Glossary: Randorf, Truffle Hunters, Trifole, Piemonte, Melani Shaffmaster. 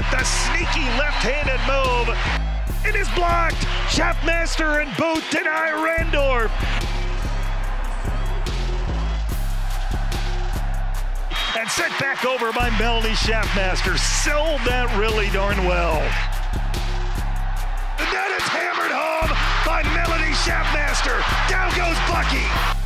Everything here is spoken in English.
with the sneaky left-handed move. It is blocked. Shaffmaster and both deny Randorf. And set back over by Melani Shaffmaster. Sold that really darn well. And that is hammered home by Melani Shaffmaster. Down goes Bucky.